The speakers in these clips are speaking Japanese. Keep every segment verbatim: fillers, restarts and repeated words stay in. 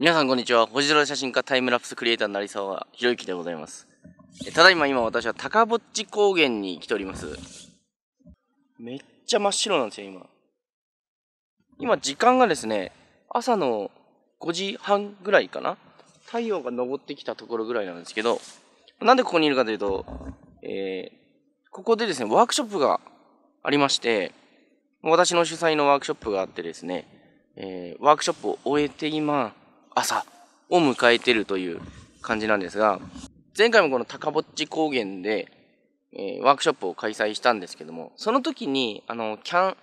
皆さんこんにちは。星空写真家、タイムラプスクリエイターになりそうはひろゆきでございます。ただいま今私は高ぼっち高原に来ております。めっちゃ真っ白なんですよ。今今時間がですね、朝のごじはんぐらいかな。太陽が昇ってきたところぐらいなんですけど、なんでここにいるかというと、えー、ここでですねワークショップがありまして、私の主催のワークショップがあってですね、えー、ワークショップを終えて今朝を迎えてるという感じなんですが、前回もこの高ぼっち高原で、えー、ワークショップを開催したんですけども、その時にあのキャン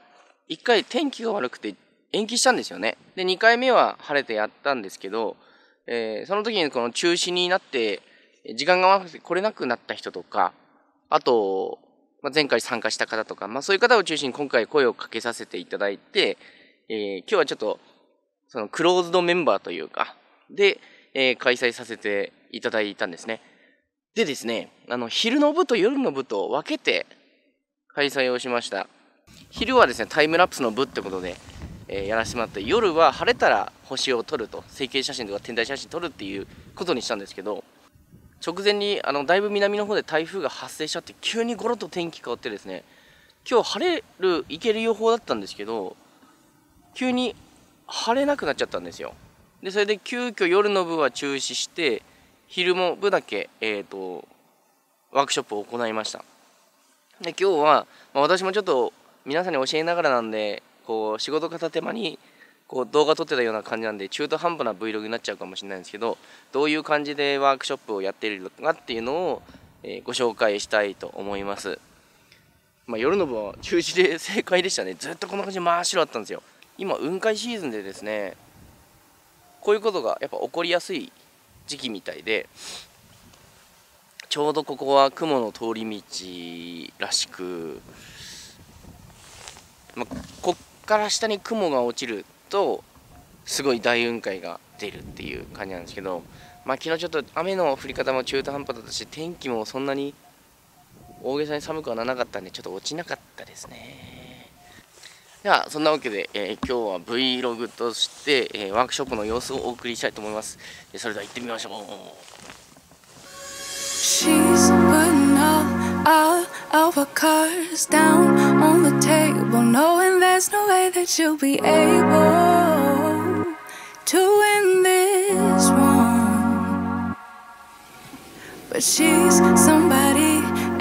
いっかい天気が悪くて延期したんですよね。でにかいめは晴れてやったんですけど、えー、その時にこの中止になって時間が合わなくて来れなくなった人とか、あと、まあ、前回参加した方とか、まあ、そういう方を中心に今回声をかけさせていただいて、えー、今日はちょっとそのクローズドメンバーというか、で、えー、開催させていただいたんですね。でですね、あの、昼の部と夜の部と分けて開催をしました。昼はですね、タイムラプスの部ってことで、えー、やらせてもらって、夜は晴れたら星を撮ると、成形写真とか天体写真撮るっていうことにしたんですけど、直前に、あの、だいぶ南の方で台風が発生しちゃって、急にゴロッと天気変わってですね、今日晴れる、いける予報だったんですけど、急に、晴れなくなっちゃったんですよ。でそれで急遽夜の部は中止して、昼の部だけ、えー、とワークショップを行いました。で今日は、まあ、私もちょっと皆さんに教えながらなんで、こう仕事片手間にこう動画撮ってたような感じなんで、中途半端な Vlog になっちゃうかもしれないんですけど、どういう感じでワークショップをやっているのかっていうのを、えー、ご紹介したいと思います。まあ、夜の部は中止で正解でしたね。ずっとこんな感じで真っ白だったんですよ。今雲海シーズンでですね、こういうことがやっぱ起こりやすい時期みたいで、ちょうどここは雲の通り道らしく、ま、こっから下に雲が落ちるとすごい大雲海が出るっていう感じなんですけど、まあ、昨日ちょっと雨の降り方も中途半端だったし、天気もそんなに大げさに寒くはならなかったんで、ちょっと落ちなかったですね。ではそんなわけで、えー、今日は Vlog として、えー、ワークショップの様子をお送りしたいと思います。それでは行ってみましょう。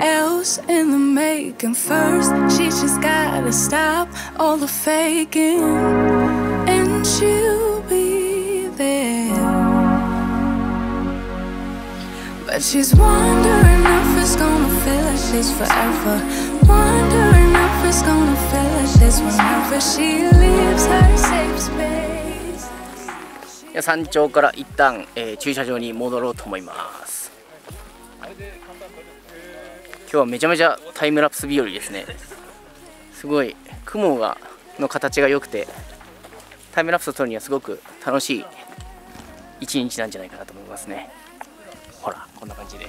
else in the making. First she just gotta stop all the faking, and she'll be there. But she's wondering if it's gonna feel like this forever, wondering if it's gonna feel like this whenever she leaves her safe space. 山頂から一旦、えー、駐車場に戻ろうと思います。今日はめちゃめちゃタイムラプス日和ですね。すごい雲がの形が良くて、タイムラプスを撮るにはすごく楽しい一日なんじゃないかなと思いますね。ほらこんな感じで。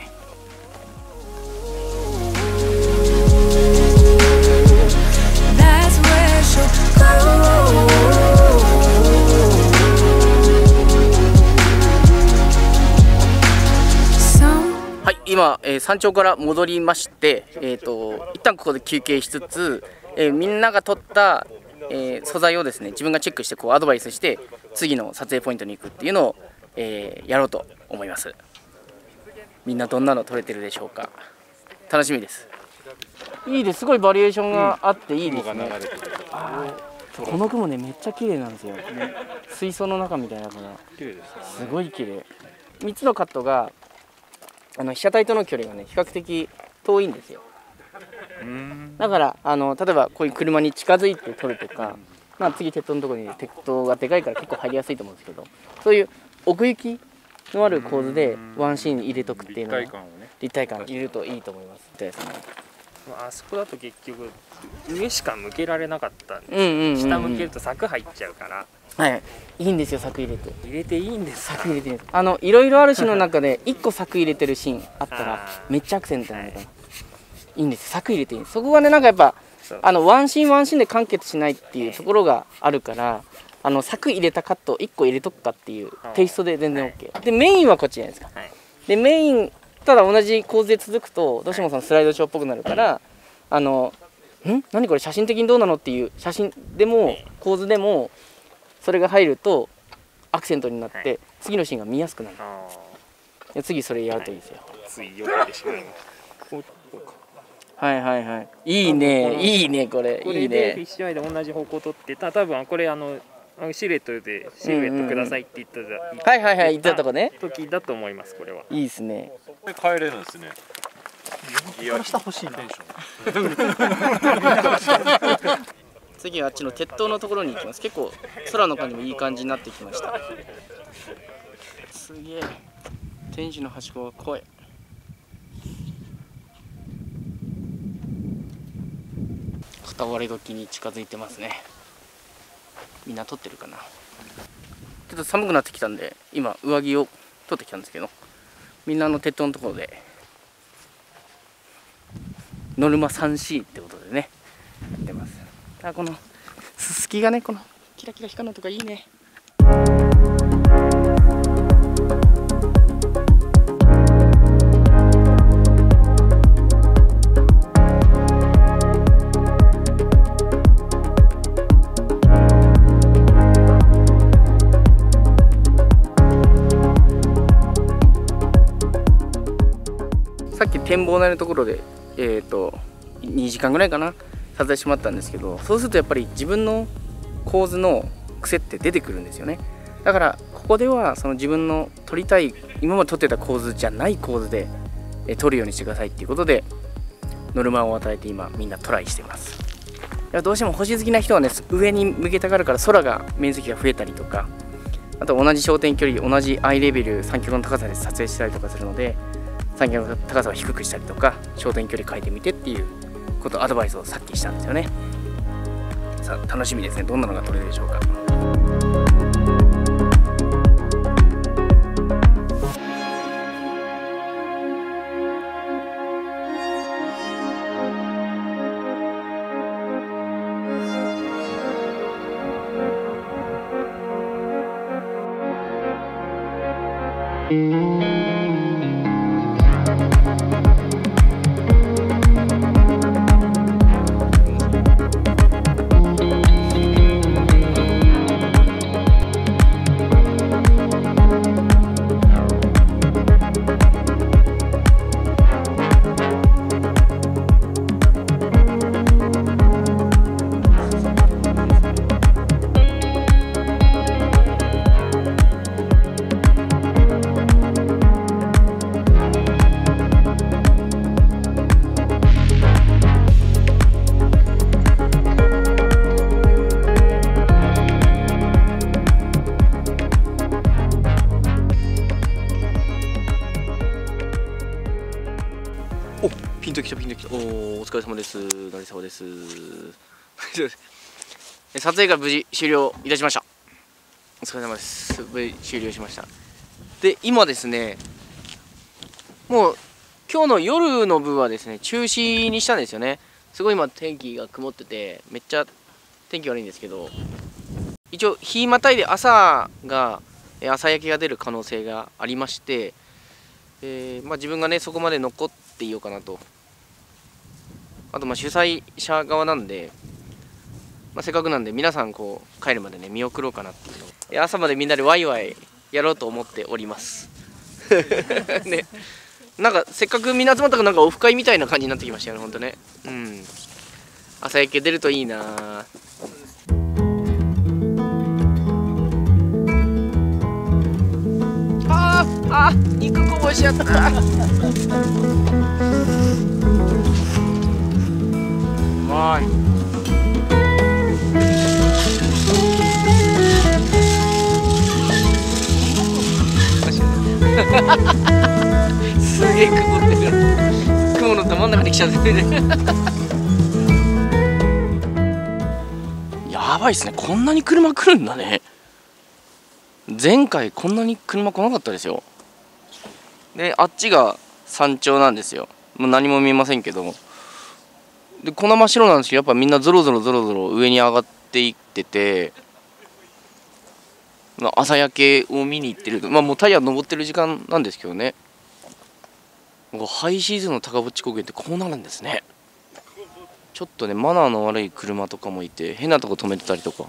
今、えー、山頂から戻りまして、えー、と一旦ここで休憩しつつ、えー、みんなが撮った、えー、素材をですね自分がチェックして、こうアドバイスして次の撮影ポイントに行くっていうのを、えー、やろうと思います。みんなどんなの撮れてるでしょうか。楽しみです。いいです。すごいバリエーションがあっていいですね。この雲ねめっちゃ綺麗なんですよ、ね、水槽の中みたいなのがすごい綺麗。みっつのカットがあの被写体との距離がね比較的遠いんですよ。だからあの例えばこういう車に近づいて撮るとか、まあ、次鉄塔のとこに鉄塔がでかいから結構入りやすいと思うんですけど、そういう奥行きのある構図でワンシーン入れとくっていうのは立体感をね、立体感入れるといいと思います。あそこだと結局上しか向けられなかったんで、下向けると柵入っちゃうから。はい、いいんですよ、柵入れて入れていいんですか、柵入れていいんです。あのいろいろあるシーンの中でいっこ柵入れてるシーンあったらめっちゃアクセントになるから、はい、いいんです、柵入れていいんです。そこがねなんかやっぱあのワンシーンワンシーンで完結しないっていうところがあるから、あの柵入れたカットいっこ入れとくかっていうテイストで全然 OK、はい、でメインはこっちじゃないですか、はい、でメインただ同じ構図で続くとどうしてもそのスライドショーっぽくなるから、あのん何これ写真的にどうなのっていう写真でも構図でもそれが入るとアクセントになって次のシーンが見やすくなる。はい、次それやるといいですよ。ついよってしまいます。はいはいはい。いいねいいねこれいいね。フィッシュアイで同じ方向を取ってた、多分これあのシルエットでシルエットくださいって言ったら、うん、はいはいはい言ったとこね。時だと思いますこれは。いいですね。これ変えれるんですね。いや下欲しいテンション。次はあっちの鉄塔のところに行きます。結構空の感じもいい感じになってきました。すげえ天使のはしごが濃い。片割れ時に近づいてますね。みんな撮ってるかな。ちょっと寒くなってきたんで今上着を取ってきたんですけど、みんなの鉄塔のところでノルマ スリーシー ってことでねやってます。あ、このススキがねこのキラキラ光るのとかいいね。さっき展望台のところでえーとにじかんぐらいかな撮影してもらったんですけど、そうするとやっぱり自分の構図の癖って出てくるんですよね。だからここではその自分の撮りたい今まで撮ってた構図じゃない構図で撮るようにしてくださいっていうことでノルマを与えて今みんなトライしてます。どうしても星好きな人はね上に向けたがるから空が面積が増えたりとか、あと同じ焦点距離同じアイレベル三脚の高さで撮影したりとかするので三脚の高さを低くしたりとか焦点距離変えてみてっていうことアドバイスをさっきしたんですよね。さあ楽しみですね、どんなのが撮れるでしょうか。お疲れ様です。成沢です。撮影が無事終了いたしました。お疲れ様です。無事終了しました。で、今ですね、もう今日の夜の部はですね、中止にしたんですよね。すごい今天気が曇ってて、めっちゃ天気悪いんですけど、一応日またいで朝が朝焼けが出る可能性がありまして、えー、まあ自分がねそこまで残っていようかなと。あとまあ主催者側なんで、まあ、せっかくなんで皆さんこう帰るまでね見送ろうかなっていうの朝までみんなでワイワイやろうと思っておりますね、なんかせっかくみんな集まったからなんかオフ会みたいな感じになってきましたよね、ほんとね。うん、朝焼け出るといいなあ。ああ肉こぼしちゃったさい。すげえ雲ってる。雲の玉の中に来ちゃってる。やばいですね。こんなに車来るんだね。前回こんなに車来なかったですよ。で、あっちが山頂なんですよ。もう何も見えませんけども。で、この真っ白なんですけど、やっぱみんなゾロゾロゾロゾロ上に上がっていってて。朝焼けを見に行ってる、まあ、もう太陽昇ってる時間なんですけどね。ハイシーズンの高ぼっち高原ってこうなるんですね。ちょっとねマナーの悪い車とかもいて変なとこ止めてたりとか、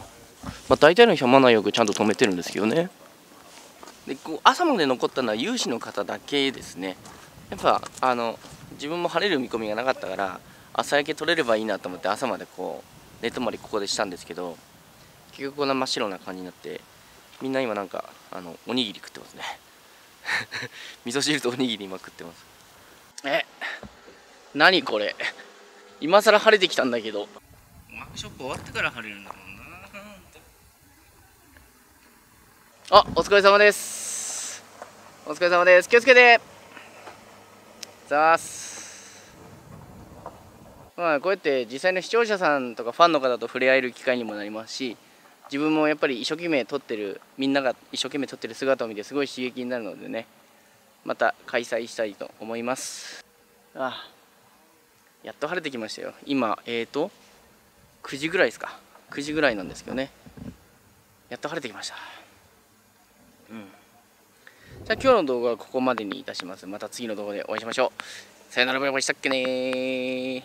まあ、大体の人はマナーよくちゃんと止めてるんですけどね。でこう朝まで残ったのは有志の方だけですね。やっぱあの自分も晴れる見込みがなかったから朝焼け取れればいいなと思って朝までこう寝泊まりここでしたんですけど、結局こんな真っ白な感じになって、みんな今なんかあのおにぎり食ってますね。味噌汁とおにぎり今食ってます。え、何これ、今更晴れてきたんだけど。マークショップ終わってから晴れるんだもんな。あ、お疲れ様です。お疲れ様です。気をつけてざーす。まあこうやって実際の視聴者さんとかファンの方と触れ合える機会にもなりますし、自分もやっぱり一生懸命撮ってる、みんなが一生懸命撮ってる姿を見てすごい刺激になるのでね、また開催したいと思います。ああ、やっと晴れてきましたよ。今えーとくじぐらいですか。くじぐらいなんですけどね、やっと晴れてきました。うん、じゃあ今日の動画はここまでにいたします。また次の動画でお会いしましょう。さよなら。バイバイしたっけねー。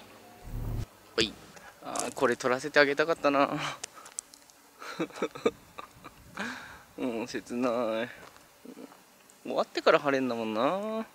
おい、あーこれ撮らせてあげたかったな。もう切ない。終わってから晴れんだもんな。